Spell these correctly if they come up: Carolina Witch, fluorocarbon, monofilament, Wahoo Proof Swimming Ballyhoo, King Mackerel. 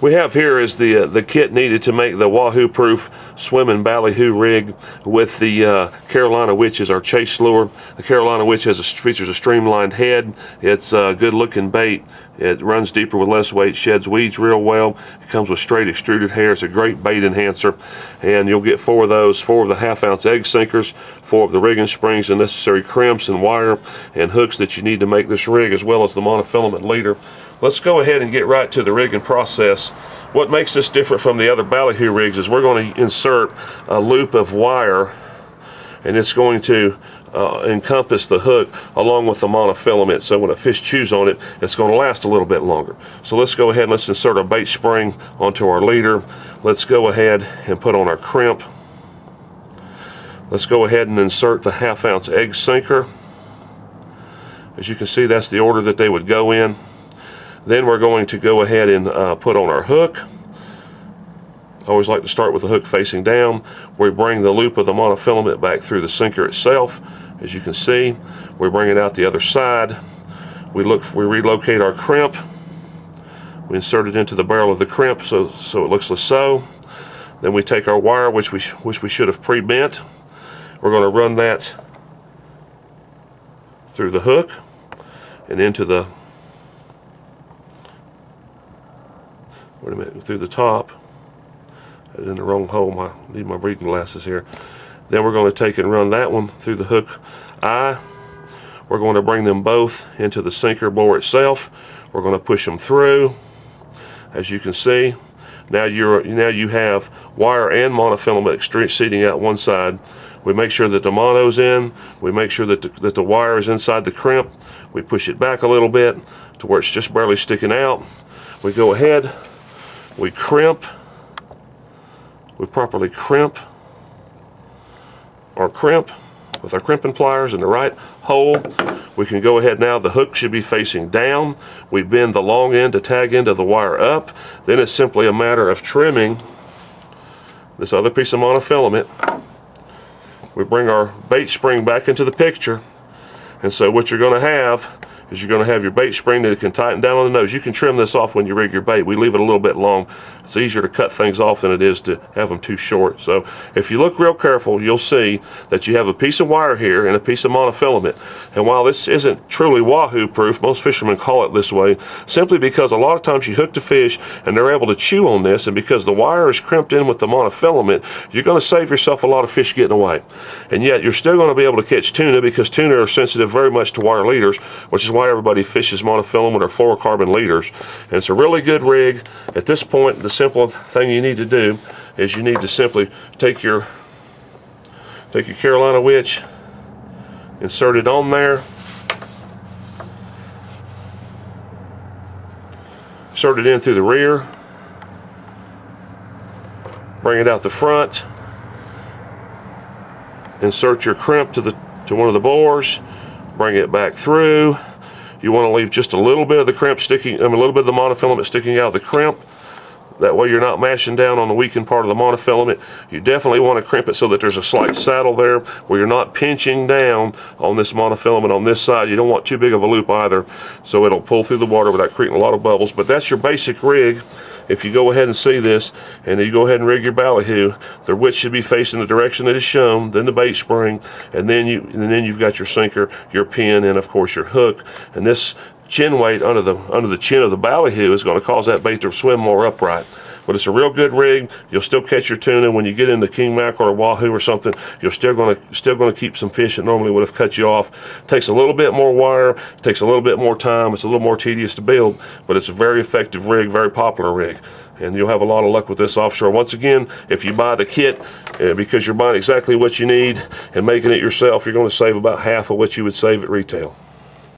we have here is the kit needed to make the Wahoo Proof Swimming Ballyhoo rig with the Carolina Witch as our chase lure. The Carolina Witch features a streamlined head. It's a good looking bait. It runs deeper with less weight, sheds weeds real well. It comes with straight extruded hair. It's a great bait enhancer, and you'll get four of those, four of the half-ounce egg sinkers, four of the rigging springs, the necessary crimps and wire and hooks that you need to make this rig, as well as the monofilament leader. Let's go ahead and get right to the rigging process. What makes this different from the other Ballyhoo rigs is we're going to insert a loop of wire, and it's going to encompass the hook along with the monofilament, so when a fish chews on it, it's going to last a little bit longer. So let's go ahead and let's insert our bait spring onto our leader. Let's go ahead and put on our crimp. Let's go ahead and insert the half-ounce egg sinker. As you can see, that's the order that they would go in. Then we're going to go ahead and put on our hook. I always like to start with the hook facing down. We bring the loop of the monofilament back through the sinker itself. As you can see, we bring it out the other side. We relocate our crimp. We insert it into the barrel of the crimp so it looks so. Then we take our wire, which we should have pre-bent. We're going to run that through the hook and into the through the top. In the wrong hole. I need my reading glasses here. Then we're going to take and run that one through the hook eye. We're going to bring them both into the sinker bore itself. We're going to push them through. As you can see, now you have wire and monofilament exceeding out one side. We make sure that the mono's in. We make sure that the wire is inside the crimp. We push it back a little bit to where it's just barely sticking out. We go ahead. We crimp. We properly crimp our crimp with our crimping pliers in the right hole. We can go ahead now. The hook should be facing down. We bend the long end to tag end of the wire up. Then it's simply a matter of trimming this other piece of monofilament. We bring our bait spring back into the picture. And so what you're going to have is you're going to have your bait spring that can tighten down on the nose. You can trim this off when you rig your bait. We leave it a little bit long. It's easier to cut things off than it is to have them too short. So if you look real careful, you'll see that you have a piece of wire here and a piece of monofilament. And while this isn't truly Wahoo proof, most fishermen call it this way, simply because a lot of times you hook the fish and they're able to chew on this, and because the wire is crimped in with the monofilament, you're going to save yourself a lot of fish getting away. And yet you're still going to be able to catch tuna, because tuna are sensitive very much to wire leaders, which is why everybody fishes monofilament or fluorocarbon leaders. And it's a really good rig. At this point, the simple thing you need to do is you need to simply take your Carolina Witch, insert it on there, insert it in through the rear, bring it out the front, insert your crimp to one of the bores, bring it back through. You want to leave just a little bit of the crimp sticking, a little bit of the monofilament sticking out of the crimp. That way you're not mashing down on the weakened part of the monofilament. You definitely want to crimp it so that there's a slight saddle there where you're not pinching down on this monofilament on this side. You don't want too big of a loop either, so it'll pull through the water without creating a lot of bubbles. But that's your basic rig. If you go ahead and see this and you go ahead and rig your Ballyhoo, the witch should be facing the direction that is shown, then the bait spring, and then you've got your sinker, your pin, and of course your hook. And this chin weight under the chin of the Ballyhoo is going to cause that bait to swim more upright. But it's a real good rig. You'll still catch your tuna. When you get into king mackerel or wahoo or something, you're still going to keep some fish that normally would have cut you off. It takes a little bit more wire. It takes a little bit more time. It's a little more tedious to build, but it's a very effective rig, very popular rig. And you'll have a lot of luck with this offshore. Once again, if you buy the kit, because you're buying exactly what you need and making it yourself, you're going to save about half of what you would save at retail.